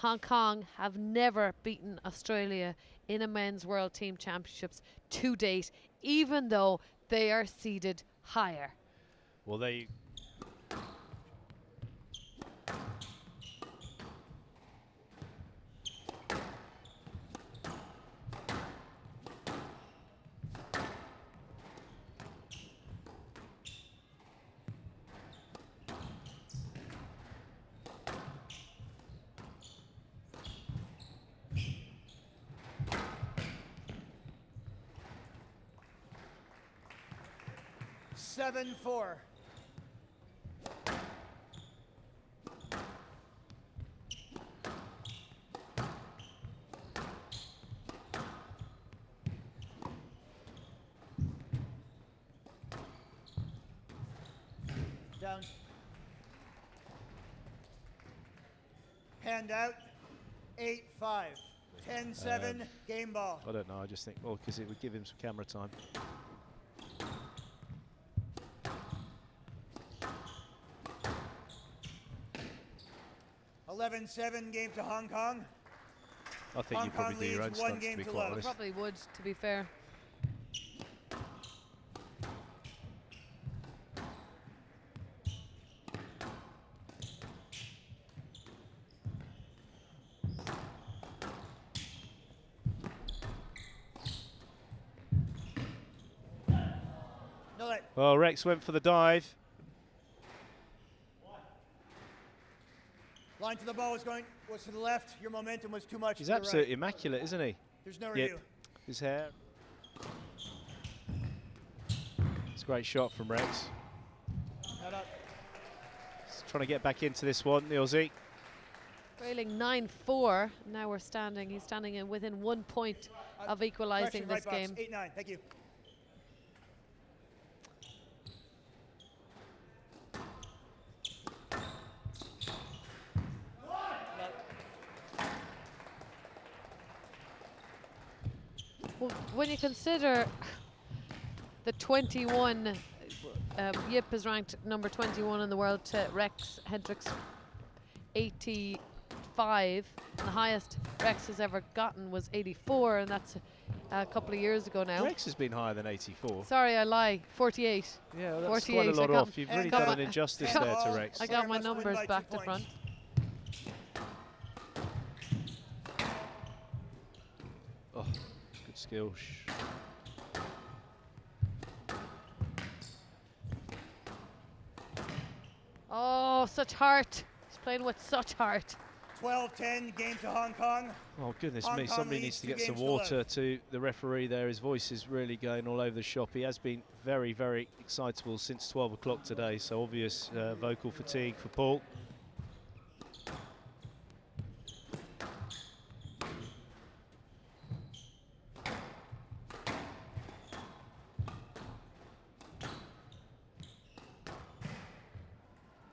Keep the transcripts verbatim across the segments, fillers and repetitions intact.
Hong Kong have never beaten Australia in a men's world team championships to date, even though they are seeded higher. Well, they... seven four. Down. Hand out. eight five. ten seven. Uh, game ball. I don't know. I just think, well, because it would give him some camera time. eleven seven game to Hong Kong. I think Hong you probably Kong do your own one game to, to love. Probably would, to be fair. Well, Rex went for the dive. Line to the ball was going was to the left. Your momentum was too much. He's absolutely right. Immaculate, isn't he? There's no review. Yep. His hair. It's a great shot from Rex. Not up. He's trying to get back into this one, the Aussie. Trailing nine four. Now we're standing. He's standing in within one point uh, of equalising this right game. eight nine. Thank you. When you consider the twenty-one, uh, Yip is ranked number twenty-one in the world to Rex Hendrix eighty-five. And the highest Rex has ever gotten was eighty-four, and that's a, a couple of years ago now. Rex has been higher than eighty-four. Sorry, I lie. forty-eight. Yeah, well, that's forty-eight. Quite a lot off. You've really done an injustice there to Rex. I got my numbers back to front. Oh. Skill. Oh, such heart. He's playing with such heart. twelve ten, game to Hong Kong. Oh, goodness Hong me. Kong Somebody needs to get some water to, to the referee there. His voice is really going all over the shop. He has been very, very excitable since twelve o'clock today, so obvious uh, vocal fatigue for Paul.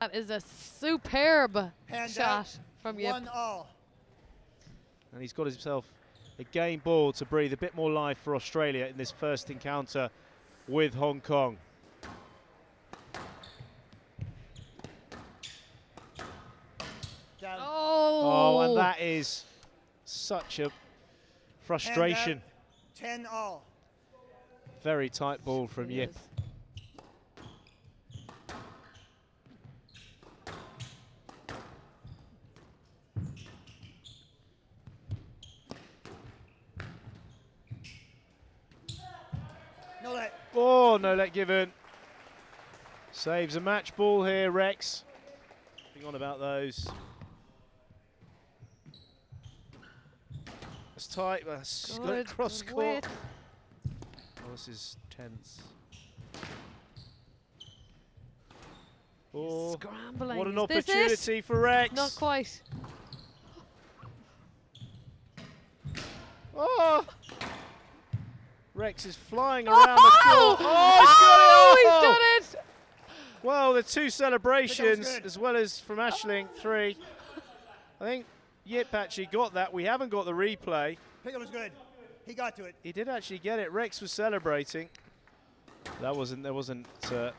That is a superb Hand shot from Yip. One all. And he's got himself a game ball to breathe a bit more life for Australia in this first encounter with Hong Kong. Down. Oh. Oh, and that is such a frustration. Ten all. Very tight ball from it Yip. Is. Oh, no let given. Saves a match ball here, Rex. Hang on about those. That's tight. That's good. Cross court. Oh, this is tense. Oh, what an opportunity for Rex. Not quite. Oh! Rex is flying around oh! the court. Oh, he's got it! Oh! He's done it! Well, the two celebrations, as well as from Aisling, three. I think Yip actually got that. We haven't got the replay. Pickup was good. He got to it. He did actually get it. Rex was celebrating. That wasn't. There wasn't uh,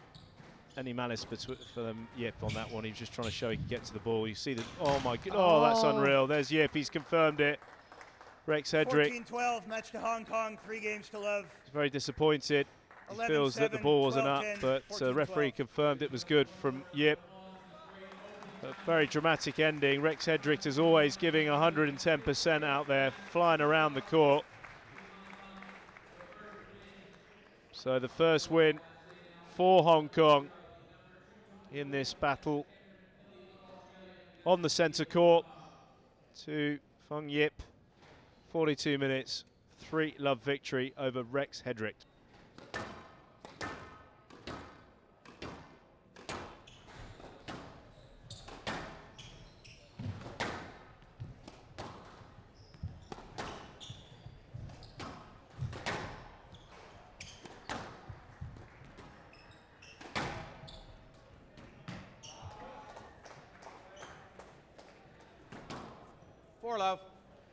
any malice for them, Yip, on that one. He was just trying to show he could get to the ball. You see that, oh my god, oh, oh, that's unreal. There's Yip, he's confirmed it. Rex Hendrix. fourteen twelve, match to Hong Kong, three games to love. He's very disappointed. He feels that the ball wasn't up, but the uh, referee confirmed it was good from Yip. A very dramatic ending. Rex Hendrix is always giving one hundred ten percent out there, flying around the court. So the first win for Hong Kong in this battle on the centre court to Fung Yip. forty-two minutes, three love victory over Rex Hendrix.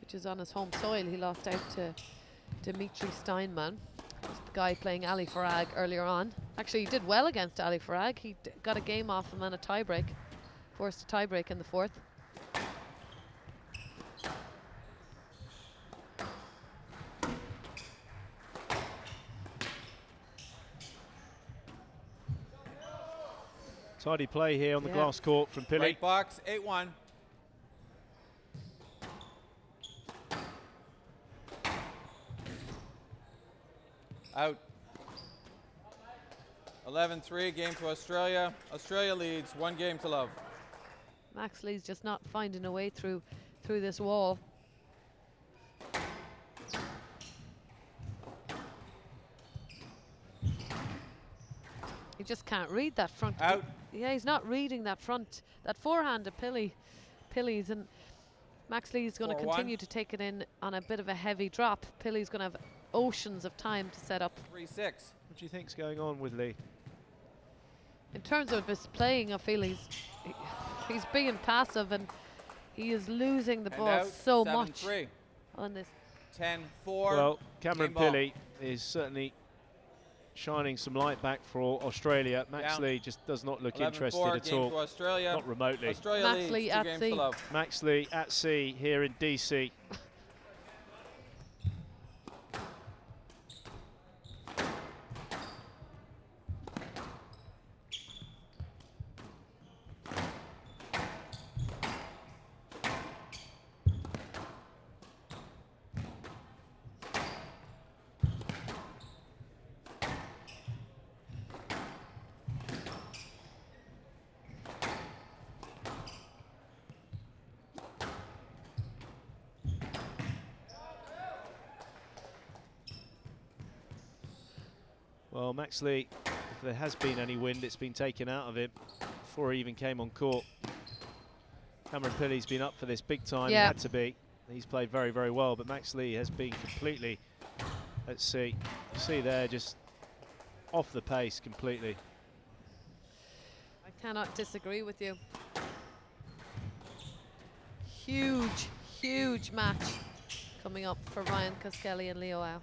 Which is on his home soil. He lost out to Dimitri Steinman, the guy playing Ali Farag earlier on. Actually, he did well against Ali Farag. He d got a game off him and a tiebreak, forced a tiebreak in the fourth. Tidy play here on yeah. the glass court from Pilley. Right box, eight one. Out. eleven three, game to Australia. Australia leads one game to love. Max Lee's just not finding a way through through this wall. He just can't read that front. Out. Yeah, he's not reading that front, that forehand of Pilley, Pilley's, and Max Lee's going to continue one. to take it in on a bit of a heavy drop. Pilley's going to have oceans of time to set up. three six. What do you think's going on with Lee? In terms of his playing, I feel he's, he, he's being passive and he is losing the and ball out, so seven, much three. on this. ten four. Well, Cameron Pilley is certainly shining some light back for Australia. Max Down. Lee just does not look interested four, at all. Australia. Not remotely. Australia Max Lee at sea. Max Lee at sea here in D C. Well, Max Lee, if there has been any wind, it's been taken out of him before he even came on court. Cameron Pilley's been up for this big time, yeah. had to be. He's played very, very well, but Max Lee has been completely, let's see, see there, just off the pace completely. I cannot disagree with you. Huge, huge match coming up for Ryan Cuskelly and Leo Au.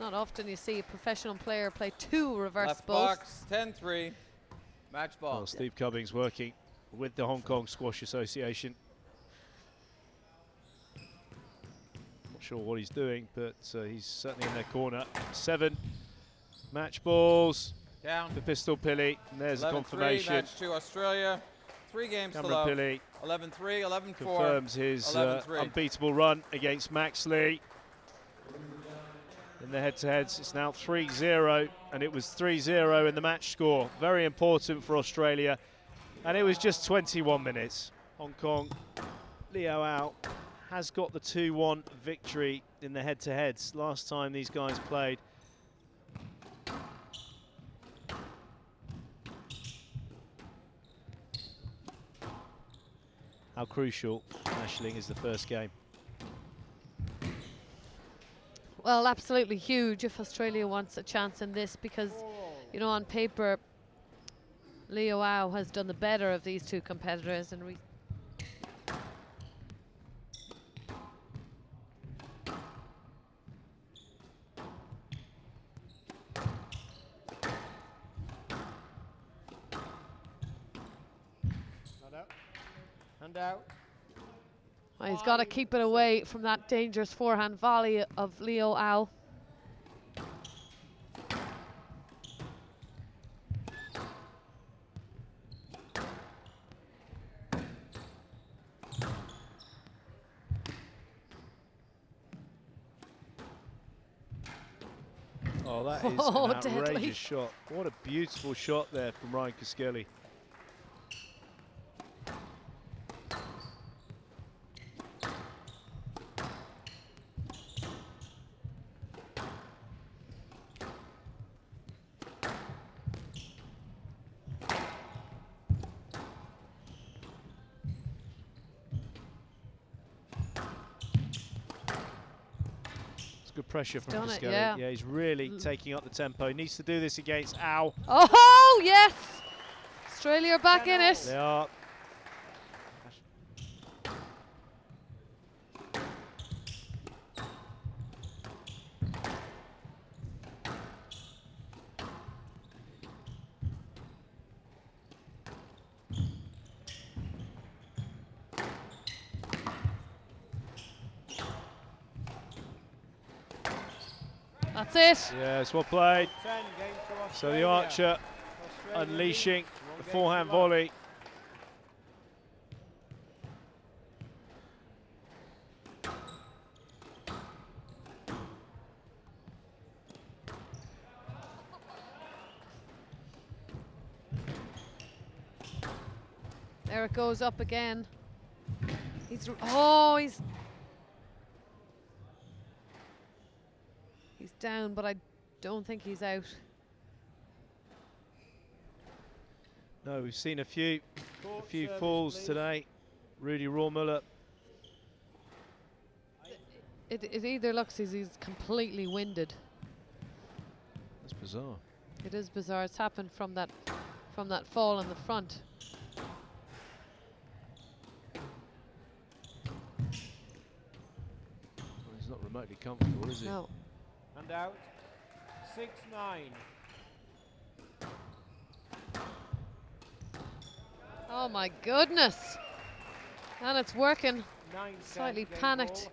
Not often you see a professional player play two reverse Left balls. Box, ten three, match ball. Well, Steve Cummings working with the Hong Kong Squash Association. Not sure what he's doing, but uh, he's certainly in their corner. Seven match balls. Down. The pistol Pilley, and there's a confirmation. Match to Australia, three games Cameron to love. Pilley eleven three, eleven four. Confirms his uh, unbeatable run against Max Lee. In the head-to-heads, it's now three zero, and it was three zero in the match score. Very important for Australia, and it was just twenty-one minutes. Hong Kong, Leo Au has got the two one victory in the head-to-heads. Last time these guys played. How crucial Ashling is the first game. Well, absolutely huge if Australia wants a chance in this because, you know, on paper, Leo Au has done the better of these two competitors. And we And out. Well, he's got to keep it away from that dangerous forehand volley of Leo Au. Oh, that is oh, an outrageous deadly. shot. What a beautiful shot there from Ryan Cuskelly. Pressure from Cuskelly. Yeah. yeah, he's really mm. taking up the tempo. He needs to do this against Au. Oh, yes! Australia are back Hello. in it. They are. That's it. Yes, well played. So the archer Australia unleashing the forehand volley. There it goes up again. He's oh, he's. down, but I don't think he's out. No, we've seen a few a few falls please. today. Rudy Rawmuller. It, it either looks as he's completely winded. That's bizarre. It is bizarre. It's happened from that from that fall in the front. Well, he's not remotely comfortable, is he? No. And out, six, nine. Oh my goodness. And it's working. Nine Slightly panicked.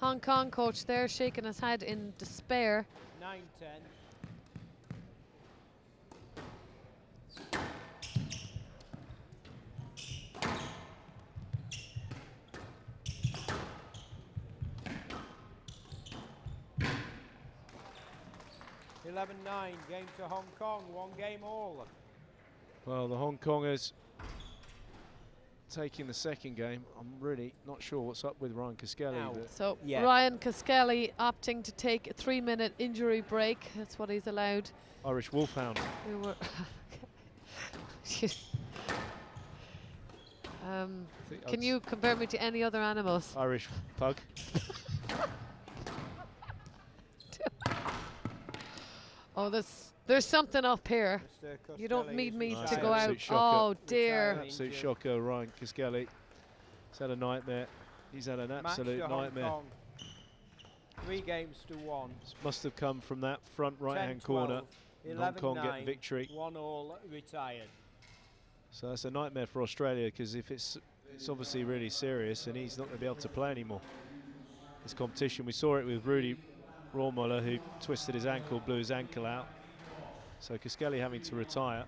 Ball. Hong Kong coach there shaking his head in despair. Nine, ten. eleven nine, game to Hong Kong, one game all. Well, the Hong Kongers taking the second game. I'm really not sure what's up with Ryan Cuskelly. So yeah. Ryan Cuskelly opting to take a three-minute injury break. That's what he's allowed. Irish Wolfhound. We were um, can you compare me to any other animals? Irish Pug. Oh, there's, there's something up here. You don't need me nice. to go out. Shocker. Oh, dear. Absolute shocker, Ryan Cuskelly. He's had a nightmare. He's had an absolute nightmare. Three games to one. This must have come from that front right-hand corner. Hong Kong getting victory. One all retired. So that's a nightmare for Australia, because if it's, it's obviously really serious and he's not going to be able to play anymore. This competition, we saw it with Rudy Rawmuller, who twisted his ankle, blew his ankle out. So Cuskelly having to retire.